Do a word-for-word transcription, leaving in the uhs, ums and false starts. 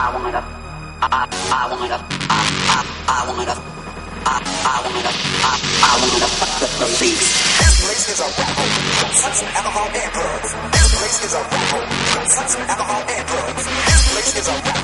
I want to I I want to I I want to I I want to I want to fuck the police. This place is a rap hole. Sex, alcohol, and drugs. This place is a rap hole. Sex, alcohol, and drugs. This place is a rap hole.